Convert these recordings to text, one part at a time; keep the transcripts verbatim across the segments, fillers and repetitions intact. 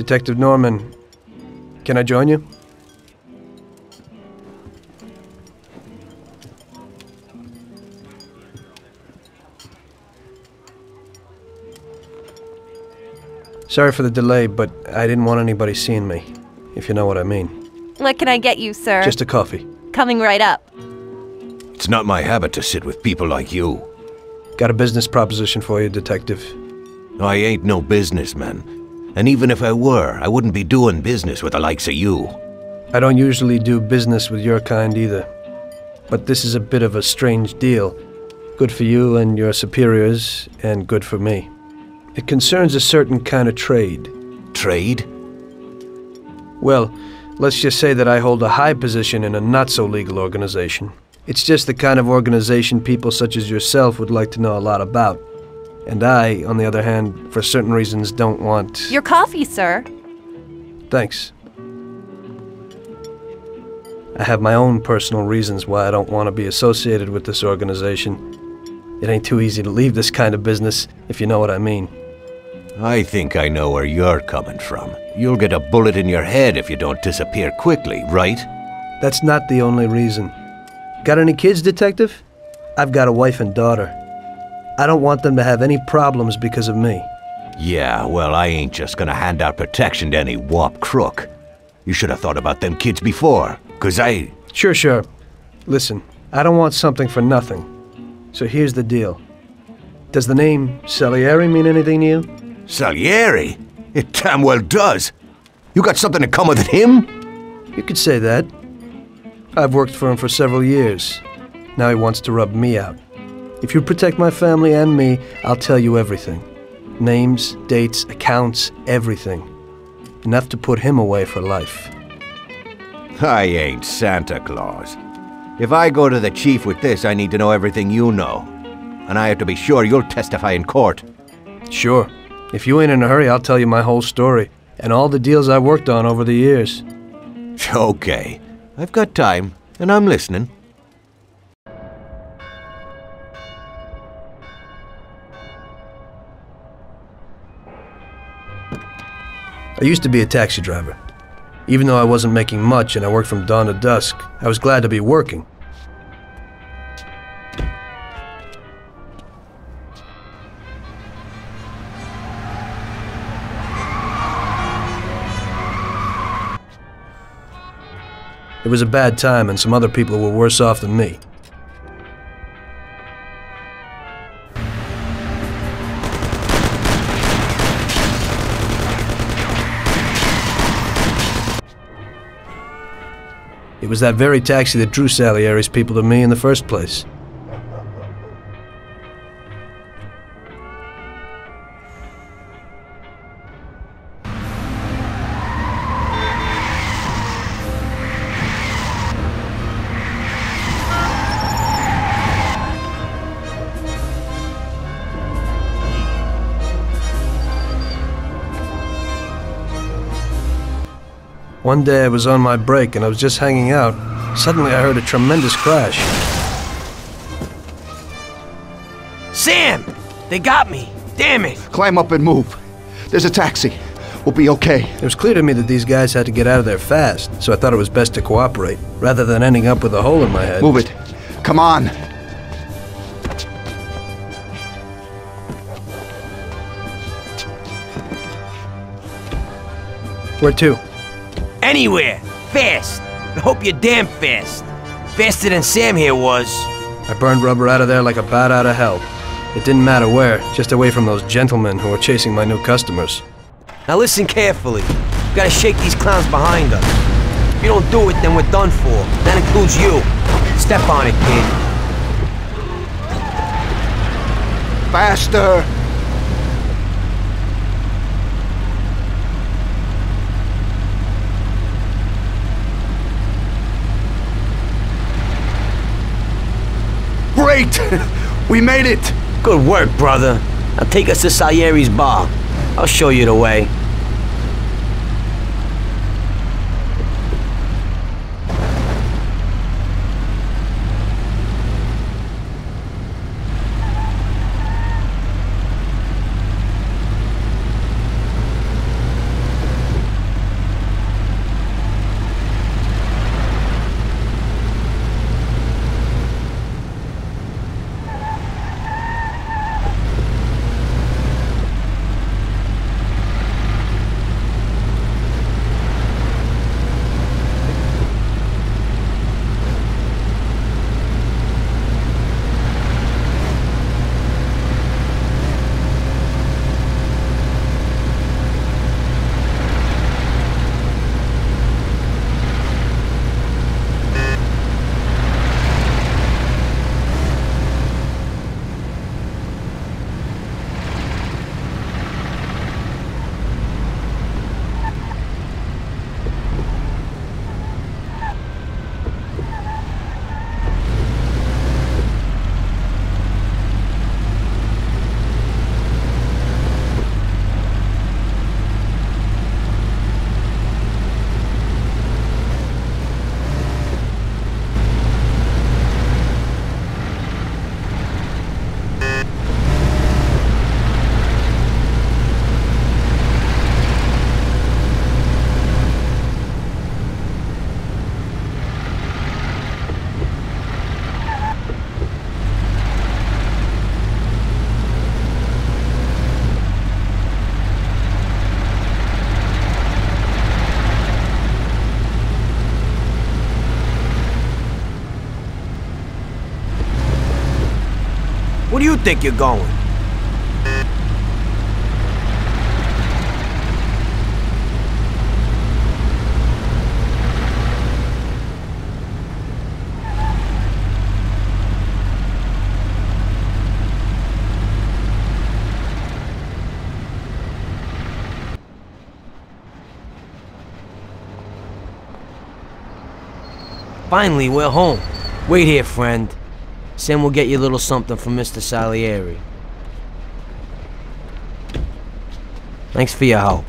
Detective Norman, can I join you? Sorry for the delay, but I didn't want anybody seeing me, if you know what I mean. What can I get you, sir? Just a coffee. Coming right up. It's not my habit to sit with people like you. Got a business proposition for you, Detective. I ain't no businessman. And even if I were, I wouldn't be doing business with the likes of you. I don't usually do business with your kind either. But this is a bit of a strange deal. Good for you and your superiors, and good for me. It concerns a certain kind of trade. Trade? Well, let's just say that I hold a high position in a not-so-legal organization. It's just the kind of organization people such as yourself would like to know a lot about. And I, on the other hand, for certain reasons don't want... Your coffee, sir. Thanks. I have my own personal reasons why I don't want to be associated with this organization. It ain't too easy to leave this kind of business, if you know what I mean. I think I know where you're coming from. You'll get a bullet in your head if you don't disappear quickly, right? That's not the only reason. Got any kids, Detective? I've got a wife and daughter. I don't want them to have any problems because of me. Yeah, well, I ain't just gonna hand out protection to any wop crook. You should have thought about them kids before, 'cause I... Sure, sure. Listen, I don't want something for nothing. So here's the deal. Does the name Salieri mean anything to you? Salieri? It damn well does. You got something to come with him? You could say that. I've worked for him for several years. Now he wants to rub me out. If you protect my family and me, I'll tell you everything. Names, dates, accounts, everything. Enough to put him away for life. I ain't Santa Claus. If I go to the chief with this, I need to know everything you know. And I have to be sure you'll testify in court. Sure. If you ain't in a hurry, I'll tell you my whole story. And all the deals I've worked on over the years. Okay. I've got time, and I'm listening. I used to be a taxi driver. Even though I wasn't making much and I worked from dawn to dusk, I was glad to be working. It was a bad time and some other people were worse off than me. It was that very taxi that drew Salieri's people to me in the first place. One day I was on my break and I was just hanging out. Suddenly I heard a tremendous crash. Sam! They got me! Damn it! Climb up and move. There's a taxi. We'll be okay. It was clear to me that these guys had to get out of there fast, so I thought it was best to cooperate, rather than ending up with a hole in my head. Move it. Come on. Where to? Anywhere! Fast! I hope you're damn fast. Faster than Sam here was. I burned rubber out of there like a bat out of hell. It didn't matter where, just away from those gentlemen who were chasing my new customers. Now listen carefully. You gotta shake these clowns behind us. If you don't do it, then we're done for. That includes you. Step on it, kid. Faster! Great! We made it! Good work, brother. Now take us to Salieri's bar. I'll show you the way. think you're going? Finally, we're home. Wait here, friend. Sam will get you a little something from Mister Salieri. Thanks for your help.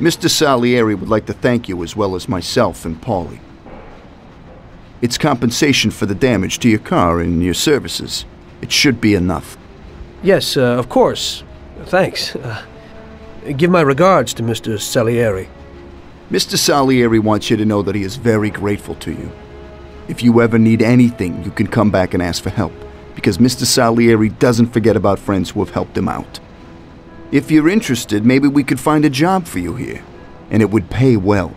Mister Salieri would like to thank you as well as myself and Paulie. It's compensation for the damage to your car and your services. It should be enough. Yes, uh, of course. Thanks. Uh, give my regards to Mister Salieri. Mister Salieri wants you to know that he is very grateful to you. If you ever need anything, you can come back and ask for help, because Mister Salieri doesn't forget about friends who have helped him out. If you're interested, maybe we could find a job for you here, and it would pay well.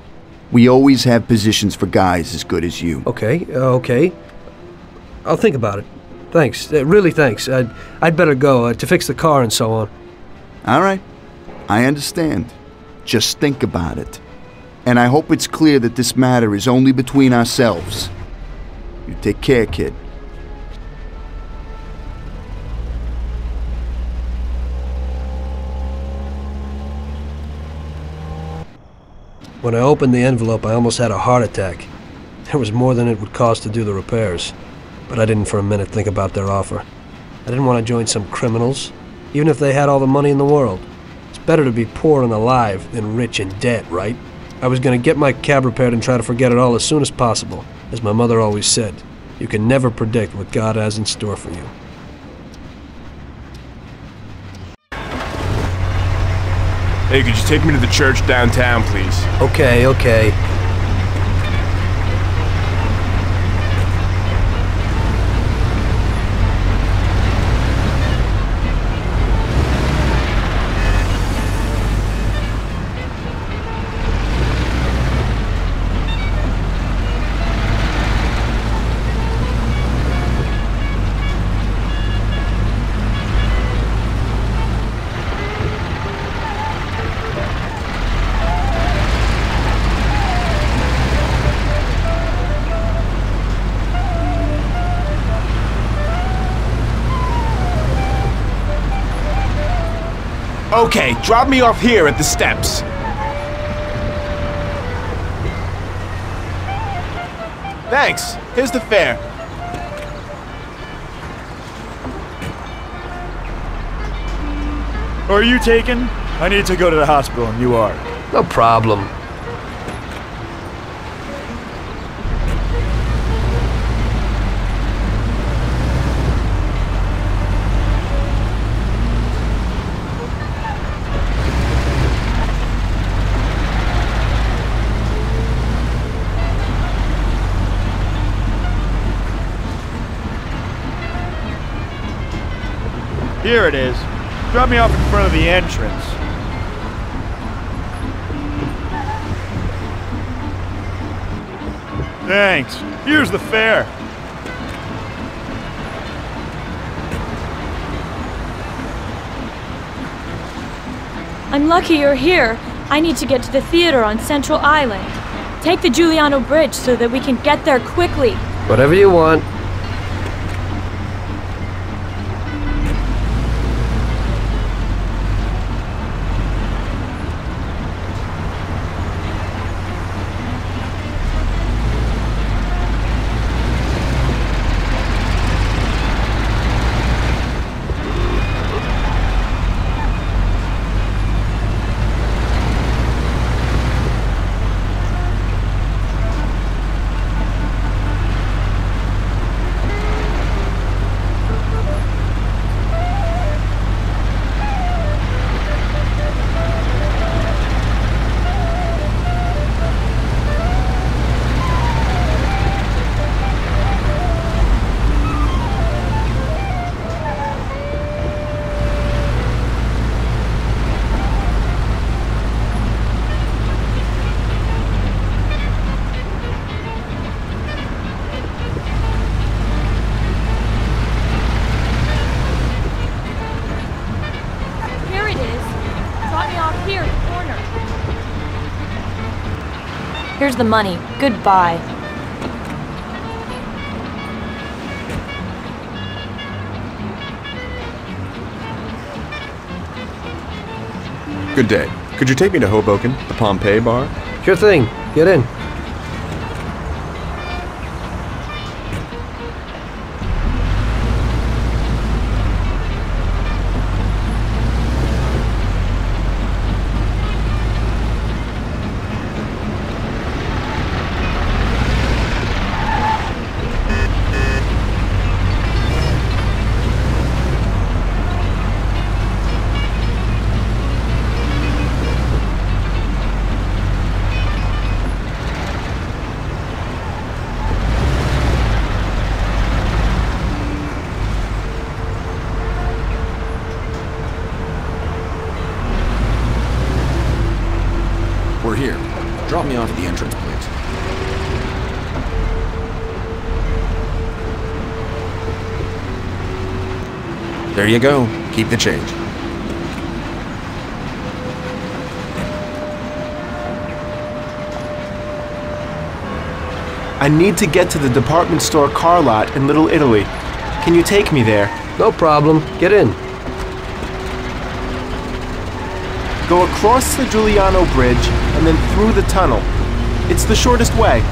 We always have positions for guys as good as you. Okay, uh, okay. I'll think about it. Thanks, uh, really thanks. I'd, I'd better go uh, to fix the car and so on. All right, I understand. Just think about it. And I hope it's clear that this matter is only between ourselves. You take care, kid. When I opened the envelope, I almost had a heart attack. There was more than it would cost to do the repairs, but I didn't for a minute think about their offer. I didn't want to join some criminals, even if they had all the money in the world. It's better to be poor and alive than rich and dead, right? I was going to get my cab repaired and try to forget it all as soon as possible. As my mother always said, you can never predict what God has in store for you. Hey, could you take me to the church downtown, please? Okay, okay. Okay, drop me off here at the steps. Thanks. Here's the fare. Are you taken? I need to go to the hospital, and you are. No problem. Here it is. Drop me off in front of the entrance. Thanks. Here's the fare. I'm lucky you're here. I need to get to the theater on Central Island. Take the Giuliano Bridge so that we can get there quickly. Whatever you want. Here's the money. Goodbye. Good day. Could you take me to Hoboken, the Pompeii bar? Sure thing. Get in. We're here. Drop me off at the entrance, please. There you go. Keep the change. I need to get to the department store car lot in Little Italy. Can you take me there? No problem. Get in. Go across the Giuliano Bridge and then through the tunnel. It's the shortest way.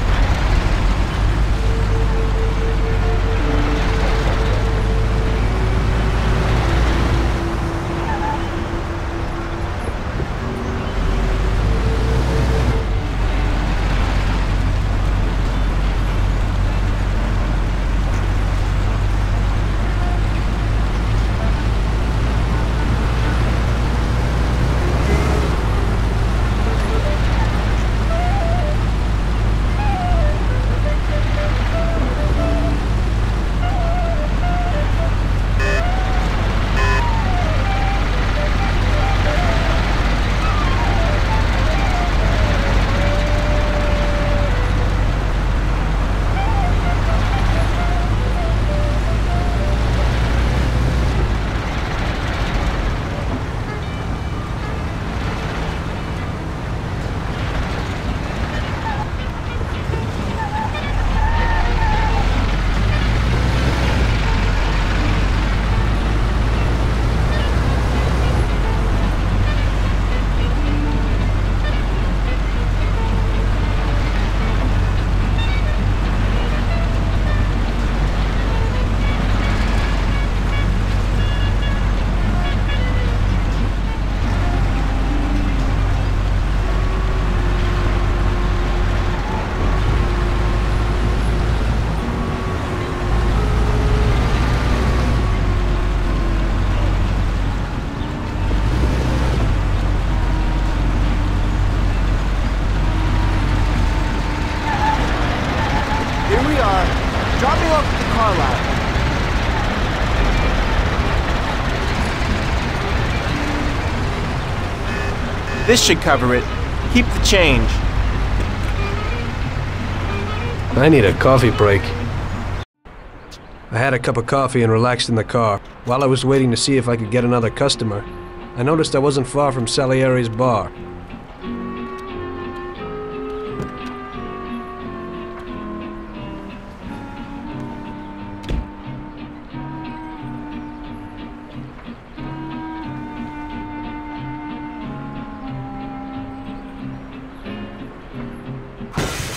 This should cover it. Keep the change. I need a coffee break. I had a cup of coffee and relaxed in the car. While I was waiting to see if I could get another customer, I noticed I wasn't far from Salieri's bar.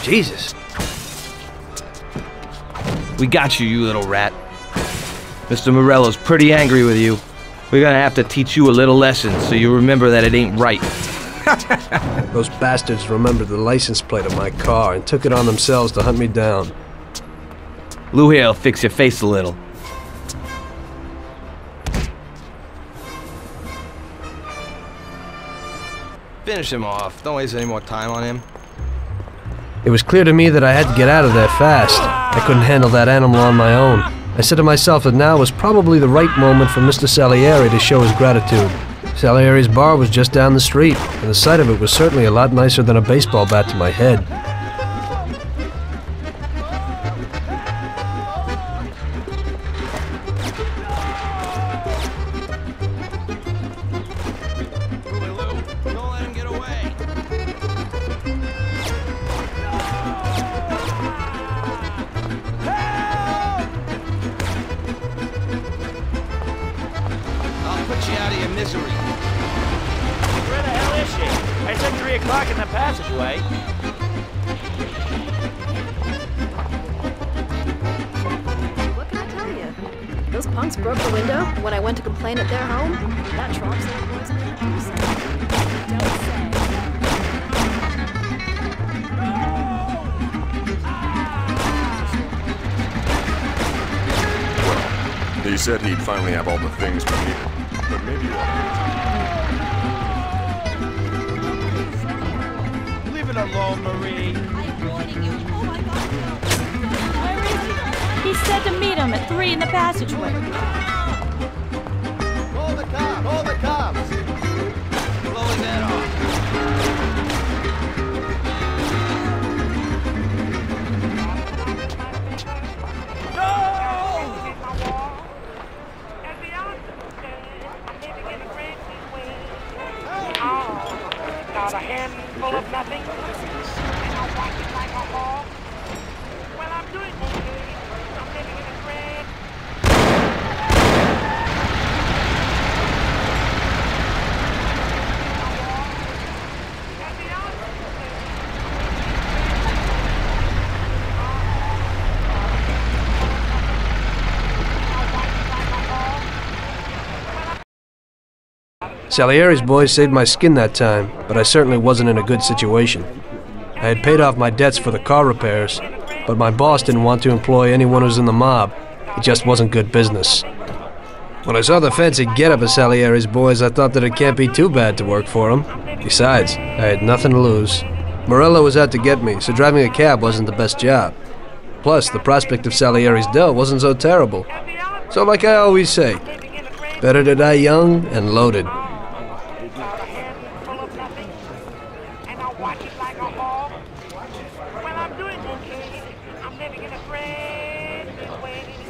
Jesus. We got you, you little rat. Mister Morello's pretty angry with you. We're gonna have to teach you a little lesson so you remember that it ain't right. Those bastards remembered the license plate of my car and took it on themselves to hunt me down. Lou here will fix your face a little. Finish him off. Don't waste any more time on him. It was clear to me that I had to get out of there fast. I couldn't handle that animal on my own. I said to myself that now was probably the right moment for Mister Salieri to show his gratitude. Salieri's bar was just down the street, and the sight of it was certainly a lot nicer than a baseball bat to my head. Misery. Where the hell is she? I said three o'clock in the passageway. What can I tell you? Those punks broke the window when I went to complain at their home. That trumps their voice. Don't say. He said he'd finally have all the things we needed, but maybe what? Leave it alone, Marie. I'm warning you. Oh my God! Where is he? He said to meet him at three in the passageway. Call the cops! Call the cops! Blow his head off. No! A handful of nothing, and I'll watch it like a hawk. Well, I'm doing okay. I'm living in a grand. Salieri's boys saved my skin that time, but I certainly wasn't in a good situation. I had paid off my debts for the car repairs, but my boss didn't want to employ anyone who's in the mob. It just wasn't good business. When I saw the fancy getup of Salieri's boys, I thought that it can't be too bad to work for them. Besides, I had nothing to lose. Morello was out to get me, so driving a cab wasn't the best job. Plus, the prospect of Salieri's deal wasn't so terrible. So like I always say, better to die young and loaded. Well, I'm doing okay. I'm living in a friendly way.